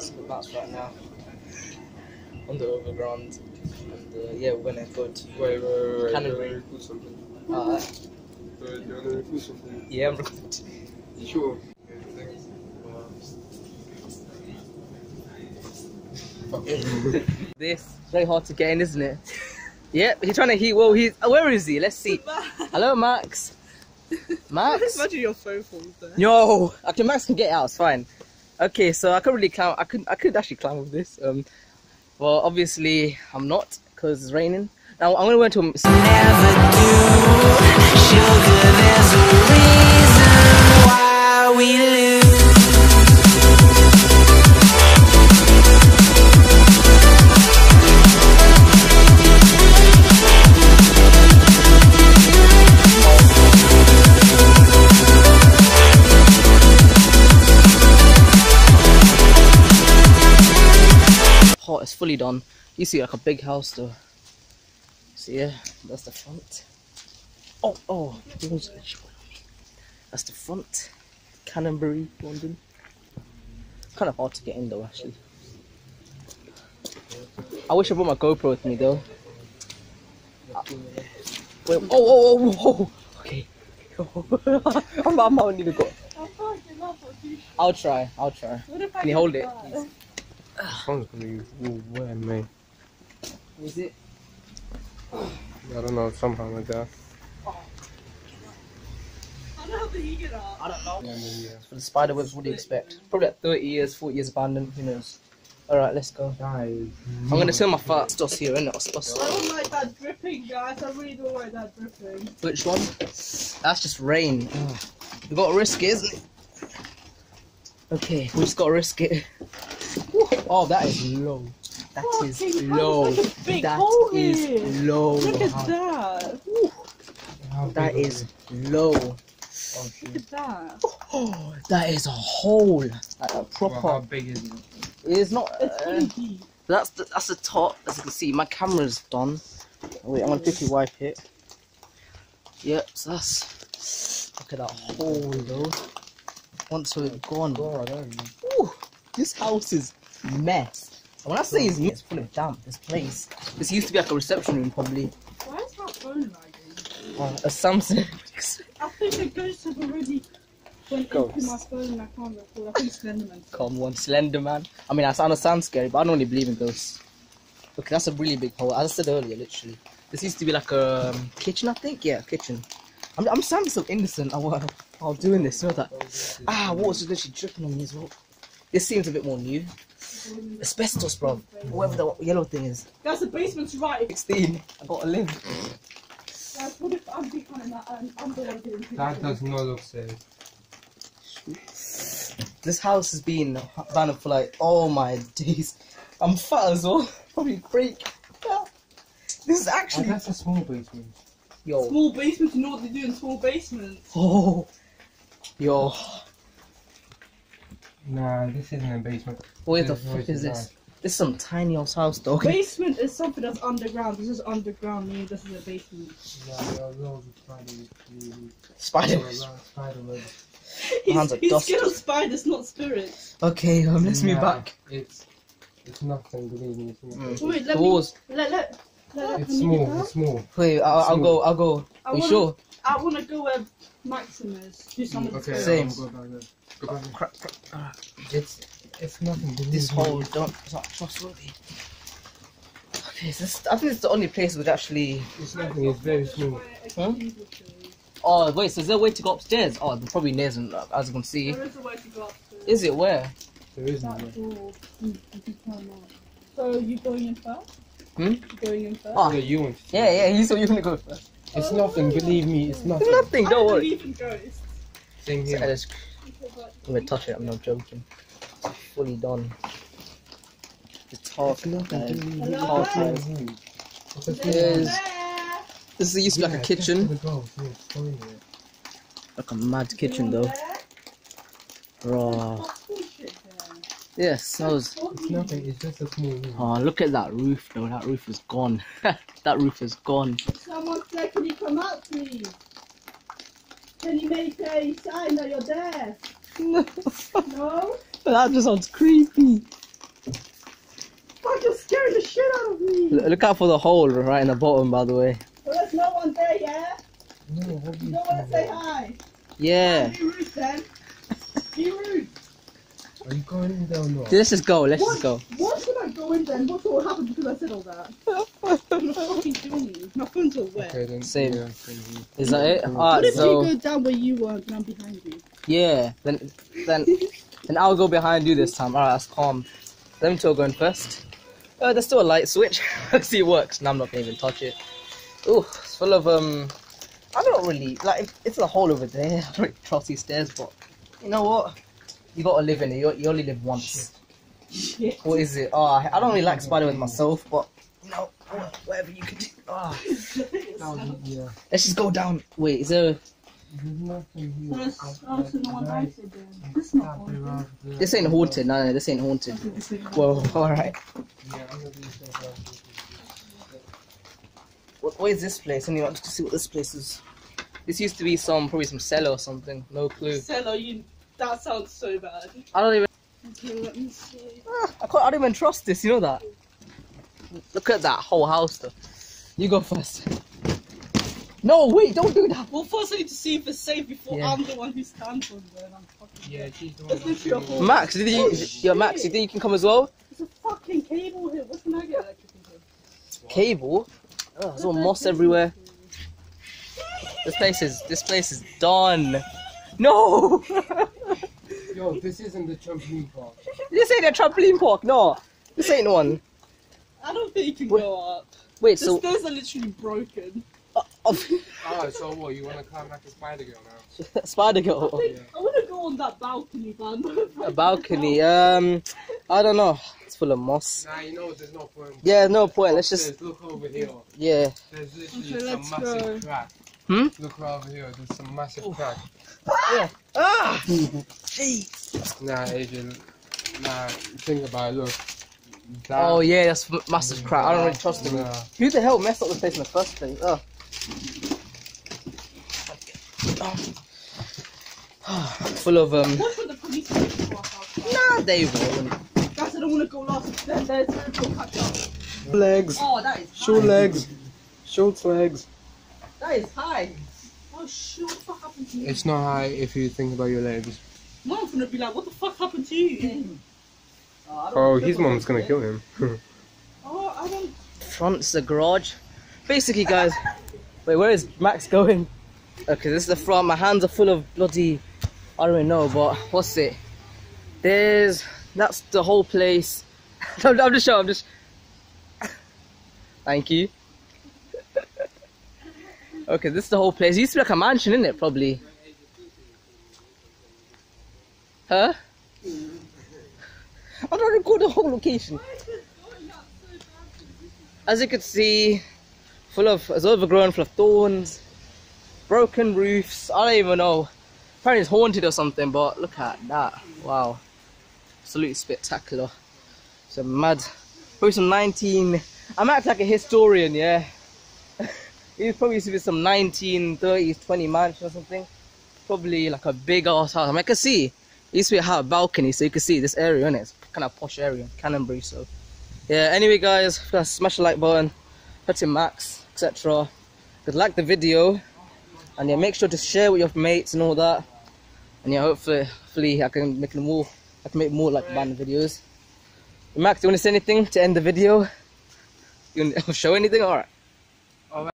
guys, but that's right now on the overground. And yeah, we're gonna go to Canonbury. Do you wanna record something? Yeah, I'm recording. Sure. This very hard to get in, isn't it? Yep, he's trying to heat. Well, he's where is he? Let's see. Hello, Max. Max. Imagine your phone falls there. No, okay, Max can get out. It's fine. Okay, so I can't really climb. I could actually climb with this. Well, obviously I'm not because it's raining. Now I'm gonna go to. Never do sugar. There's a reason why we lose. It's fully done. You see like a big house though. See, yeah, that's the front. Oh, that's the front. Canonbury, London. Kind of hard to get in though, actually. I wish I brought my GoPro with me though. Wait, oh. Okay. I'm out. Need to go. I'll try. Can you hold it? Please? Phone's gonna be all wet, mate. Is it? I don't know, somehow like that. I don't know how the heat get out. I don't know. Yeah, I mean, yeah. For the spider webs, what do you expect? Probably at 30 years, 40 years abandoned, who knows? Alright, let's go. Guys. I'm gonna turn my fart sauce here, innit? I don't like that dripping, guys. I really don't like that dripping. Which one? That's just rain. Oh. We gotta risk it, isn't it? Okay, we just gotta risk it. Oh, that is low. That is low. That is low. Look at that. That is low. Look at that. Oh, that is a hole. Like a proper. Well, how big is it? It's not. That's the top. As you can see, my camera's done. Wait, I'm gonna quickly wipe it. Yep, so that's. Look at that hole though. Once we're gone. Ooh, this house is mess. And when I say it's full of damp, this place. This used to be like a reception room, probably. Why is that phone lagging? A Samsung. I think the ghosts have already went into my phone and I can't record. I think Slenderman. Come on, Slenderman. I mean, that sounds scary, but I don't really believe in ghosts. Look, that's a really big hole. As I said earlier, literally. This used to be like a kitchen, I think. Yeah, kitchen. I'm sounding so innocent while doing this, you know that? Ah, water's literally dripping on me as well. This seems a bit more new. Asbestos, bro. Whatever the yellow thing is. That's the basement's right. 16. I gotta live. Guys, what if I'm behind that underwater? That does not look safe. This house has been abandoned for like, oh my days. I'm fat as well. Probably freak. Yeah. This is actually. That's a small basement. Yo. Small basements, you know what they do in small basements. Oh, yo. Nah, this isn't a basement. Where the fuck is this? This is some tiny old house, though. Basement is something that's underground. This is underground, maybe this is a basement. Yeah, there are loads of spiders. Spiders. He's scared of spiders, not spirits. Okay, let's move back. It's nothing, believe me. Wait, it's small, it's small. Wait, I'll go. Are you sure? I want to go where Maximus. Do something. Okay, same. Go back there. Go back there. Crap. It's nothing. This hole, it's not trustworthy. Okay, so I think it's the only place we'd actually... It's nothing, it's very small. Huh? Oh, wait, so is there a way to go upstairs? Oh, there probably isn't, as you can see. There is a way to go upstairs. Is it where? There isn't. So, are you going in first? Hmm? Going in first? Oh. Yeah, you want to. Yeah, you said you want to go first. It's nothing, believe me, it's nothing. It's nothing, don't worry. I believe in ghosts. Same here. I'm gonna touch it, I'm not joking. It's fully done. It's hard. This used to be like a kitchen. Like a mad kitchen though. Bro. Yeah, smells. It's nothing, it's just a small room. Oh, look at that roof though, that roof is gone. That roof is gone. Someone said, can you come out please? Can you make a sign that you're there? No. No? That just sounds creepy. scared the shit out of me! Look out for the hole right in the bottom, by the way. Well, there's no one there, yeah? No, you don't want to say hi? Yeah. Be rude, then. Be rude. Are you going in there or not? Let's just go, let's just go. Why should I go in then? What's all happened because I said all that? I'm not fucking doing it. My phone's all wet. Okay, then, same. Yeah, is that it? Alright, what if so... you go down where you were and I'm behind you? Yeah, then I'll go behind you this time. Alright, that's calm. Them two are going first. Oh, there's still a light switch. Let's see it works. No, I'm not going to even touch it. Ooh, it's full of, I don't really, like, it's a hole over there. I don't really trust these stairs, but you know what? You gotta live in it, you only live once. Shit. What is it? Oh, I don't really like Spider-Man myself, but you know, whatever you can do. Oh. Yeah. Let's just go down. Wait, is there a... This ain't haunted, no, this ain't haunted. Whoa, alright. What is this place? Anyway, I'm just gonna see what this place is. This used to be some, probably some cellar or something, no clue. Cellar, you... That sounds so bad. I don't even... Okay, let me see. Ah, I don't even trust this, you know that? Look at that whole house though. You go first. No, wait, don't do that! Well, first I need to see if it's safe before I'm the one who stands on there and I'm fucking... Yeah, she's the one. Max, did you... Yeah, Max, you think you can come as well? There's a fucking cable here. What's the nugget I can do? Cable? Oh, there's all moss everywhere. This place is done. No! Yo, this isn't the trampoline park. This ain't a trampoline park, no. This ain't one. I don't think you can go up. Wait, the stairs are literally broken. So what? You want to climb like a spider girl now? Spider girl? I want to go on that balcony, man. A balcony? I don't know. It's full of moss. Nah, you know there's no point. Yeah, no point. Let's just... Look over here. Yeah. There's literally some massive crack. Hmm? Look right over here, there's some massive crack. Yeah. Ah! Jeez! Nah, Adrian. Nah, think about it, look. That, oh yeah, that's massive crack. I don't really trust him. Nah. Who the hell messed up the place in the first place? Oh. Full of, What for the police to walk out? Nah, they won't. Guys, I don't want to go last. There's no catch up. Legs. Oh, that is short legs. Short legs. That is high. Oh shit, what the fuck happened to you? It's not high if you think about your legs. Mom's gonna be like, what the fuck happened to you? Oh, his mom's gonna kill him. Oh, I don't... Front's the garage. Basically, guys... Wait, where is Max going? Okay, this is the front. My hands are full of bloody... I don't even know, but what's it? There's... That's the whole place. I'm just showing, Thank you. Okay, this is the whole place. It used to be like a mansion, isn't it? Probably. Huh? I don't record the whole location. As you can see, it's overgrown, full of thorns, broken roofs. I don't even know. Apparently, it's haunted or something. But look at that! Wow, absolutely spectacular. So mad. Probably some 19. I'm acting like a historian, yeah. It probably used to be some 1930s, 20 mansion or something. Probably like a big ass house. I mean, I can see. It used to be a balcony, so you can see this area, innit? It's kind of posh area, Canonbury, so. Yeah, anyway, guys, smash the like button, put in Max, etc. But like the video, and yeah, make sure to share with your mates and all that. And yeah, hopefully I can make more like band videos. Max, do you want to say anything to end the video? You want to show anything? Alright.